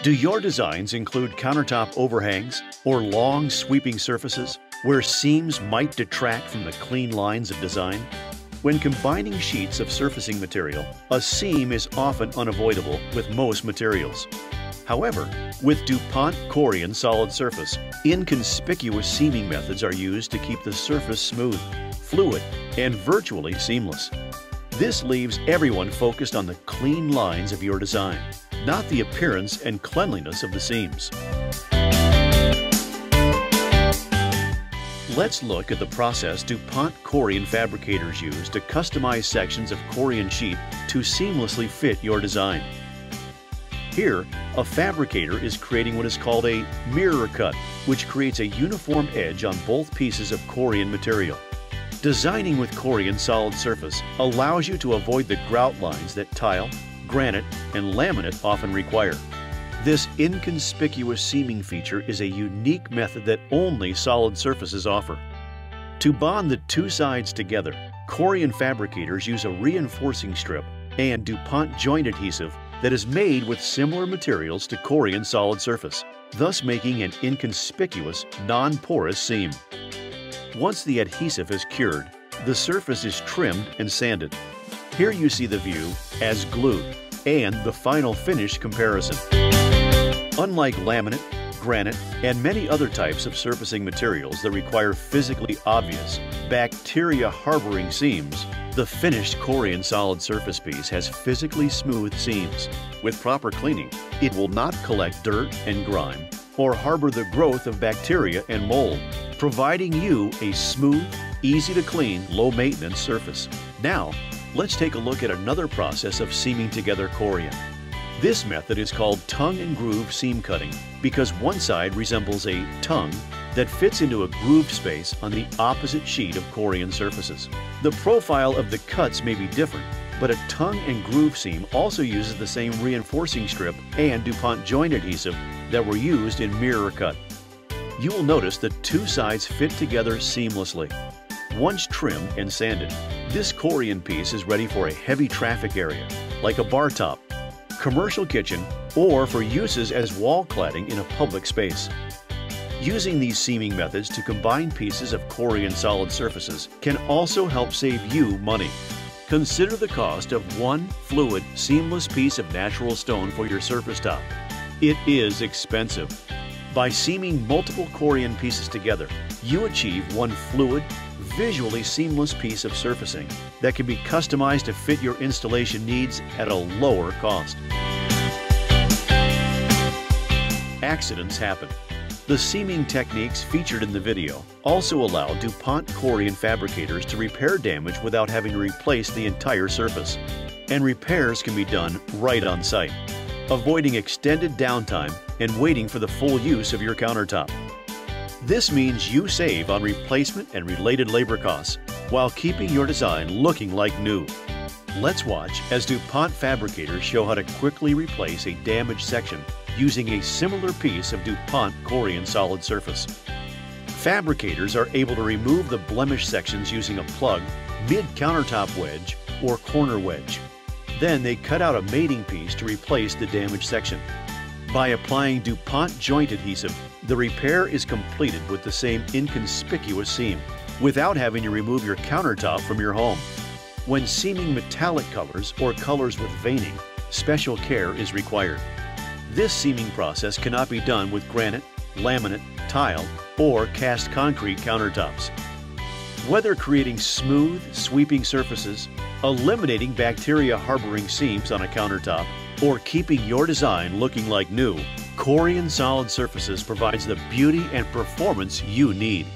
Do your designs include countertop overhangs or long sweeping surfaces where seams might detract from the clean lines of design? When combining sheets of surfacing material, a seam is often unavoidable with most materials. However, with DuPont Corian solid surface, inconspicuous seaming methods are used to keep the surface smooth, fluid, and virtually seamless. This leaves everyone focused on the clean lines of your design, not the appearance and cleanliness of the seams. Let's look at the process DuPont Corian fabricators use to customize sections of Corian sheet to seamlessly fit your design. Here, a fabricator is creating what is called a mirror cut, which creates a uniform edge on both pieces of Corian material. Designing with Corian solid surface allows you to avoid the grout lines that tile, granite, and laminate often require. This inconspicuous seaming feature is a unique method that only solid surfaces offer. To bond the two sides together, Corian fabricators use a reinforcing strip and DuPont joint adhesive that is made with similar materials to Corian solid surface, thus making an inconspicuous, non-porous seam. Once the adhesive is cured, the surface is trimmed and sanded. Here you see the view as glued and the final finish comparison. Unlike laminate, granite, and many other types of surfacing materials that require physically obvious, bacteria-harboring seams, the finished Corian solid surface piece has physically smooth seams. With proper cleaning, it will not collect dirt and grime or harbor the growth of bacteria and mold, providing you a smooth, easy-to-clean, low-maintenance surface. Now, let's take a look at another process of seaming together Corian. This method is called tongue and groove seam cutting because one side resembles a tongue that fits into a grooved space on the opposite sheet of Corian surfaces. The profile of the cuts may be different, but a tongue and groove seam also uses the same reinforcing strip and DuPont joint adhesive that were used in mirror cut. You will notice the two sides fit together seamlessly. Once trimmed and sanded, this Corian piece is ready for a heavy traffic area, like a bar top, commercial kitchen, or for uses as wall cladding in a public space. Using these seaming methods to combine pieces of Corian solid surfaces can also help save you money. Consider the cost of one fluid, seamless piece of natural stone for your surface top. It is expensive. By seaming multiple Corian pieces together, you achieve one fluid, visually seamless piece of surfacing that can be customized to fit your installation needs at a lower cost. Accidents happen. The seaming techniques featured in the video also allow DuPont Corian fabricators to repair damage without having to replace the entire surface, and repairs can be done right on site, avoiding extended downtime and waiting for the full use of your countertop. This means you save on replacement and related labor costs while keeping your design looking like new. Let's watch as DuPont fabricators show how to quickly replace a damaged section using a similar piece of DuPont Corian solid surface. Fabricators are able to remove the blemished sections using a plug, mid-countertop wedge, or corner wedge. Then they cut out a mating piece to replace the damaged section. By applying DuPont joint adhesive, the repair is completed with the same inconspicuous seam, without having to remove your countertop from your home. When seaming metallic colors or colors with veining, special care is required. This seaming process cannot be done with granite, laminate, tile, or cast concrete countertops. Whether creating smooth, sweeping surfaces, eliminating bacteria-harboring seams on a countertop, or keeping your design looking like new, Corian solid surfaces provides the beauty and performance you need.